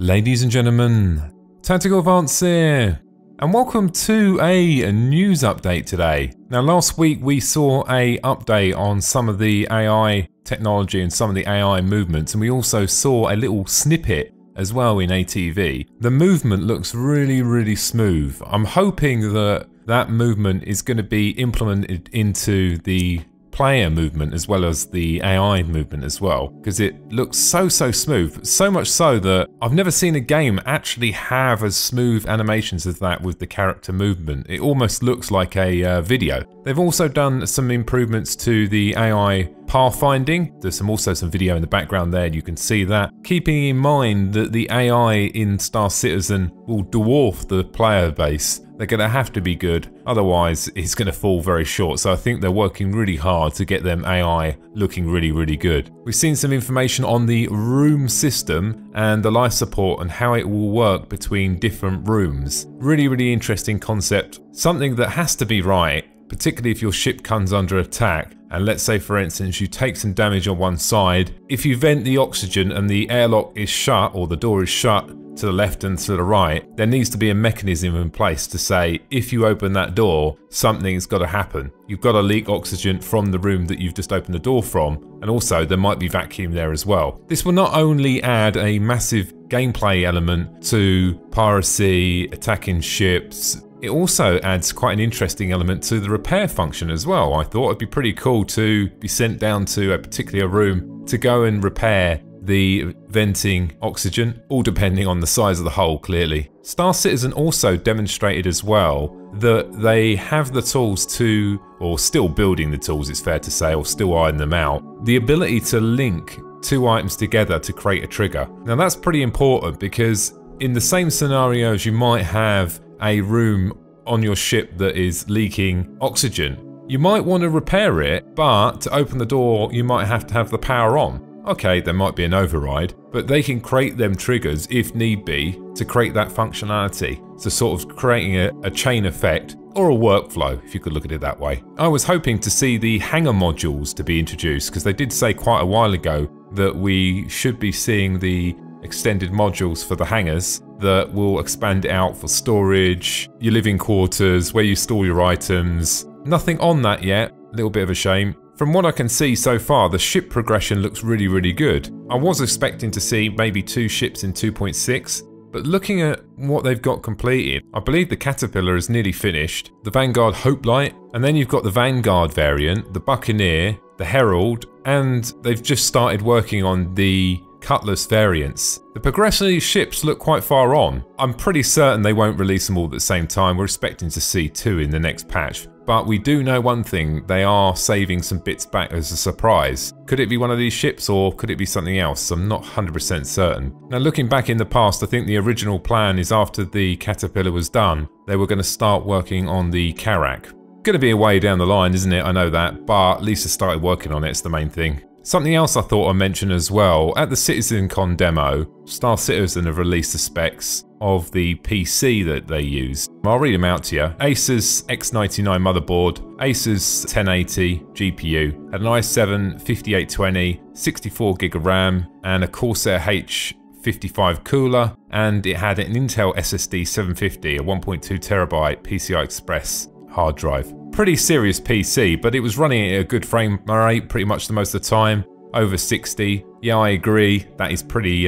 Ladies and gentlemen, Tactical Advance here, and welcome to a news update today. Now last week we saw an update on some of the AI technology and some of the AI movements, and we also saw a little snippet as well in ATV. The movement looks really smooth. I'm hoping that that movement is going to be implemented into the player movement as well as the AI movement as well, because it looks so smooth, so much so that I've never seen a game actually have as smooth animations as that with the character movement. It almost looks like a video. They've also done some improvements to the AI pathfinding. There's also some video in the background there, you can see that. Keeping in mind that the AI in Star Citizen will dwarf the player base. They're going to have to be good, otherwise it's going to fall very short. So I think they're working really hard to get them AI looking really good. We've seen some information on the room system and the life support and how it will work between different rooms. Really interesting concept. Something that has to be right, particularly if your ship comes under attack. And let's say, for instance, you take some damage on one side. If you vent the oxygen and the airlock is shut, or the door is shut, to the left and to the right, there needs to be a mechanism in place to say, if you open that door, something's got to happen. You've got to leak oxygen from the room that you've just opened the door from, and also there might be vacuum there as well. This will not only add a massive gameplay element to piracy, attacking ships, it also adds quite an interesting element to the repair function as well. I thought it'd be pretty cool to be sent down to a particular room to go and repair the venting oxygen, all depending on the size of the hole, clearly. Star Citizen also demonstrated as well that they have the tools to, or still building the tools, it's fair to say, or still ironing them out, the ability to link two items together to create a trigger. Now that's pretty important, because in the same scenarios you might have a room on your ship that is leaking oxygen. You might want to repair it, but to open the door you might have to have the power on. Okay, there might be an override, but they can create them triggers if need be to create that functionality. So sort of creating a chain effect or a workflow, if you could look at it that way. I was hoping to see the hangar modules to be introduced, because they did say quite a while ago that we should be seeing the extended modules for the hangars that will expand out for storage, your living quarters, where you store your items. Nothing on that yet, a little bit of a shame. From what I can see so far, the ship progression looks really good. I was expecting to see maybe two ships in 2.6, but looking at what they've got completed, I believe the Caterpillar is nearly finished, the Vanguard Hopelight, and then you've got the Vanguard variant, the Buccaneer, the Herald, and they've just started working on the Cutlass variants. The progression of these ships look quite far on. I'm pretty certain they won't release them all at the same time. We're expecting to see two in the next patch. But we do know one thing, they are saving some bits back as a surprise. Could it be one of these ships, or could it be something else? I'm not 100% certain. Now looking back in the past, I think the original plan is after the Caterpillar was done, they were going to start working on the Carack. Going to be a way down the line, isn't it? I know that, but at least they started working on it, it's the main thing. Something else I thought I'd mention as well, at the CitizenCon demo, Star Citizen have released the specs of the PC that they use. I'll read them out to you. Asus X99 motherboard, Asus 1080 GPU, an i7-5820, 64GB of RAM, and a Corsair H55 cooler, and it had an Intel SSD 750, a 1.2TB PCI Express hard drive. Pretty serious PC, but it was running at a good frame rate pretty much the most of the time, over 60. Yeah, I agree, that is pretty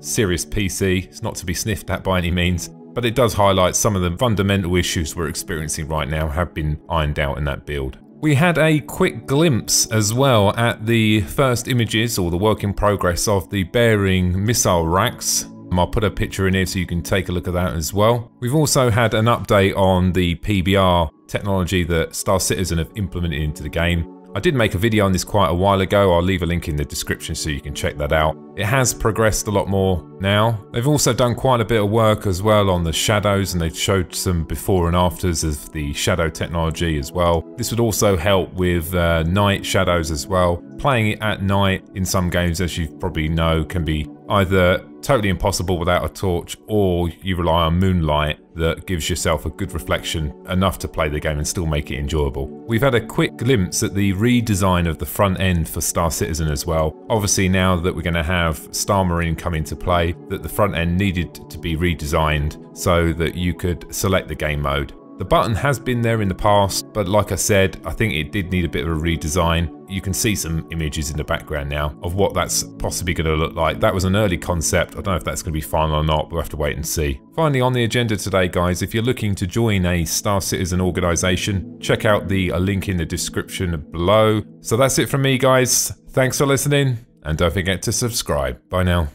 serious PC. It's not to be sniffed at by any means, but it does highlight some of the fundamental issues we're experiencing right now have been ironed out in that build. We had a quick glimpse as well at the first images, or the work in progress, of the Bering missile racks. I'll put a picture in here so you can take a look at that as well. We've also had an update on the PBR technology that Star Citizen have implemented into the game. I did make a video on this quite a while ago, I'll leave a link in the description so you can check that out. It has progressed a lot more now. They've also done quite a bit of work as well on the shadows, and they've showed some before and afters of the shadow technology as well. This would also help with night shadows as well. Playing it at night in some games, as you probably know, can be either totally impossible without a torch, or you rely on moonlight that gives yourself a good reflection, enough to play the game and still make it enjoyable. We've had a quick glimpse at the redesign of the front end for Star Citizen as well. Obviously now that we're going to have have Star Marine come into play, that the front end needed to be redesigned so that you could select the game mode. The button has been there in the past, but like I said, I think it did need a bit of a redesign. You can see some images in the background now of what that's possibly going to look like. That was an early concept. I don't know if that's going to be final or not. We'll have to wait and see. Finally, on the agenda today, guys, if you're looking to join a Star Citizen organization, check out the link in the description below. So that's it from me, guys. Thanks for listening, and don't forget to subscribe. Bye now.